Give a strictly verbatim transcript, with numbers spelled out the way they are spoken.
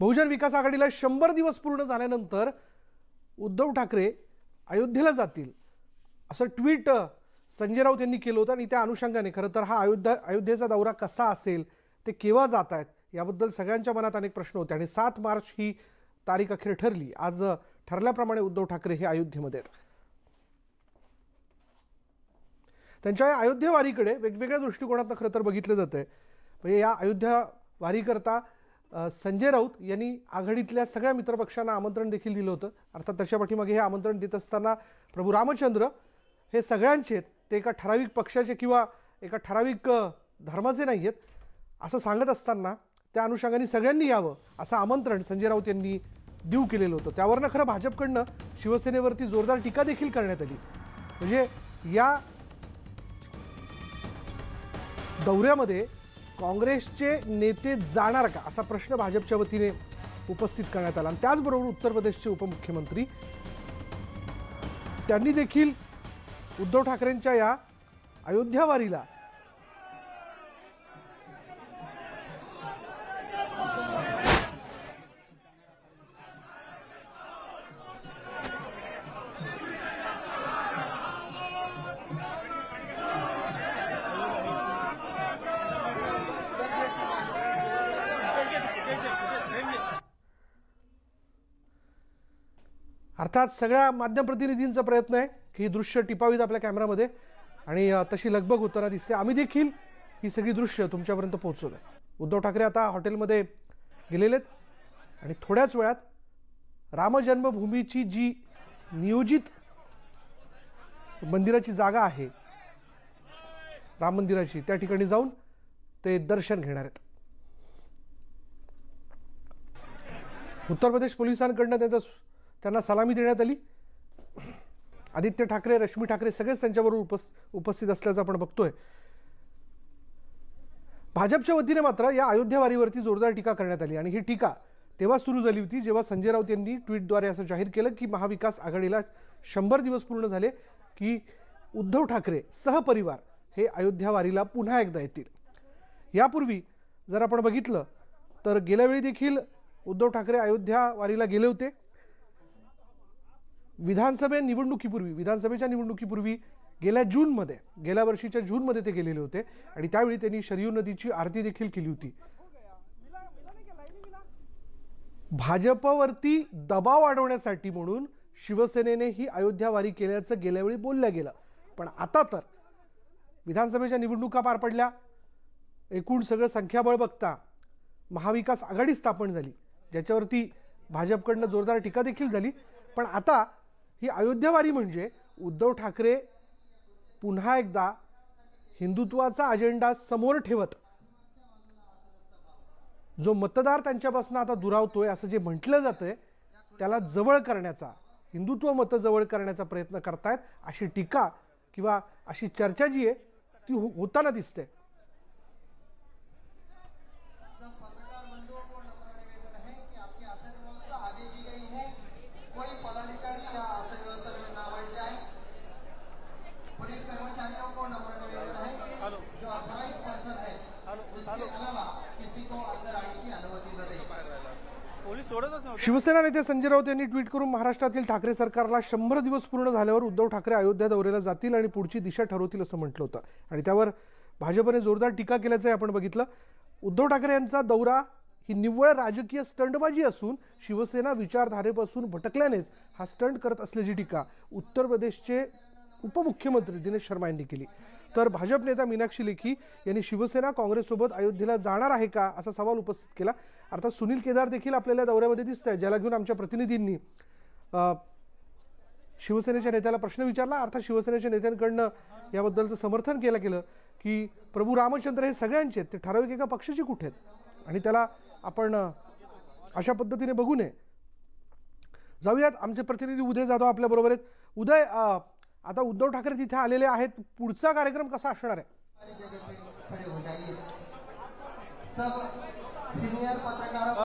बहुजन विकास आघाडीला शंभर दिवस पूर्ण झाल्यानंतर उद्धव ठाकरे अयोध्येला जातील असं ट्विट संजय राऊत यांनी केलं होतं आणि त्या अनुषंगाने खरं तर हा अयोध्या अयोध्येचा दौरा कसा असेल, ते केव्हा जात आहेत याबद्दल सगळ्यांच्या मनात अनेक प्रश्न होते आणि सात मार्च ही तारीख अखेर ठरली। आज ठरल्याप्रमाणे उद्धव ठाकरे हे अयोध्येमध्ये त्यांच्या अयोध्या वारीकडे वेगवेगळ्या दृष्टिकोनातून खरं तर बघितलं जातंय। म्हणजे या अयोध्या वारी करता संजय राऊत यांनी आघाडीतल्या सगळ्या मित्रपक्षांना आमंत्रण देखील दिलं होतं। अर्थात त्याच्या पाठीमागे हे आमंत्रण देत असताना प्रभू रामचंद्र हे सगळ्यांचे ते एका ठराविक पक्षाचे किंवा एका ठराविक धर्माचे नाही आहेत असं सांगत असताना त्या अनुषंगाने सगळ्यांनी यावं असं आमंत्रण संजय राऊत यांनी देऊ केलेलं होतं। त्यावरनं खरं भाजपकडनं शिवसेनेवरती जोरदार टीका देखील करण्यात आली। म्हणजे या दौऱ्यामध्ये काँग्रेसचे नेते जाणार का असा प्रश्न भाजपच्या वतीने उपस्थित करण्यात आला। त्याचबरोबर उत्तर प्रदेशचे उपमुख्यमंत्री त्यांनी देखील उद्धव ठाकरेंच्या या अयोध्या वारीला अर्थात सगळ्या माध्यम प्रतिनिधींचा प्रयत्न आहे की ही दृश्य टिपावीत आपल्या कॅमेरामध्ये आणि तशी लगबग होताना दिसते। आम्ही देखील ही सगळी दृश्य तुमच्यापर्यंत पोहोचवलं आहे। उद्धव ठाकरे आता हॉटेलमध्ये गेलेले आहेत आणि थोड्याच वेळात रामजन्मभूमीची जी नियोजित मंदिराची जागा आहे, राम मंदिराची, त्या ठिकाणी जाऊन ते दर्शन घेणार आहेत। उत्तर प्रदेश पोलिसांकडून त्यांचा त्यांना सलामी देण्यात आली। आदित्य ठाकरे, रश्मि ठाकरे सगळेच त्यांच्याबरोबर उपस् उपस्थित असल्याचं आपण बघतोय। भाजपच्या वतीने मात्र या अयोध्या वारीवरती जोरदार टीका करण्यात आली आणि ही टीका तेव्हा सुरू झाली होती जेव्हा संजय राऊत यांनी ट्विटद्वारे असं जाहीर केलं की महाविकास आघाडीला शंभर दिवस पूर्ण झाले की उद्धव ठाकरे सहपरिवार हे अयोध्या वारीला पुन्हा एकदा येतील। यापूर्वी जर आपण बघितलं तर गेल्यावेळी देखील उद्धव ठाकरे अयोध्या वारीला गेले होते। विधानसभा निवडणुकीपूर्वी विधानसभेच्या निवडणुकीपूर्वी गेल्या जूनमध्ये गेल्या वर्षीच्या जूनमध्ये ते गेलेले होते आणि त्यावेळी त्यांनी शर्यू नदीची आरती देखील केली होती। भाजपवरती दबाव वाढवण्यासाठी म्हणून शिवसेनेने ही अयोध्या वारी केल्याचं गेल्यावेळी बोलल्या गेलं, पण आता तर विधानसभेच्या निवडणुका पार पडल्या, एकूण सगळं संख्याबळ बघता महाविकास आघाडी स्थापन झाली ज्याच्यावरती भाजपकडनं जोरदार टीका देखील झाली। पण आता ही अयोध्या वारी म्हणजे उद्धव ठाकरे पुन्हा एकदा हिंदुत्वाचा अजेंडा समोर ठेवत जो मतदार त्यांच्यापासून आता दुरावतोय असं जे म्हटलं जातंय त्याला जवळ करण्याचा, हिंदुत्व मतं जवळ करण्याचा प्रयत्न करतायत अशी टीका किंवा अशी चर्चा जी आहे ती होताना दिसते। शिवसेना नेते संजय राऊत यांनी ट्विट करून महाराष्ट्रातील ठाकरे सरकारला शंभर दिवस पूर्ण झाल्यावर उद्धव ठाकरे अयोध्या दौऱ्याला जातील आणि पुढची दिशा ठरवतील असं म्हटलं होतं आणि त्यावर भाजपने जोरदार टीका केल्याचं आपण बघितलं। उद्धव ठाकरे यांचा दौरा ही निव्वळ राजकीय स्टंटबाजी असून शिवसेना विचारधारेपासून भटकल्यानेच हा स्टंट करत असल्याची टीका उत्तर प्रदेशचे उपमुख्यमंत्री दिनेश शर्मा यांनी केली। तर भाजप नेता मीनाक्षी लेखी यांनी शिवसेना काँग्रेससोबत अयोध्येला जाणार आहे का असा सवाल उपस्थित केला। अर्थात सुनील केदार देखील आपल्याला दौऱ्यामध्ये दिसत आहेत, ज्याला घेऊन आमच्या प्रतिनिधींनी शिवसेनेच्या नेत्याला प्रश्न विचारला। अर्थात शिवसेनेच्या नेत्यांकडनं याबद्दलचं समर्थन केलं गेलं की प्रभू रामचंद्र हे सगळ्यांचे ते ठराविक एका पक्षाचे कुठे आहेत आणि त्याला आपण अशा पद्धतीने बघू नये। जाऊयात, आमचे प्रतिनिधी उदय जाधव आपल्याबरोबर आहेत। उदय, आता उद्धव ठाकरे तिथे आलेले आहेत, पुढचा कार्यक्रम कसा असणार आहे? सब सीनियर पत्रकार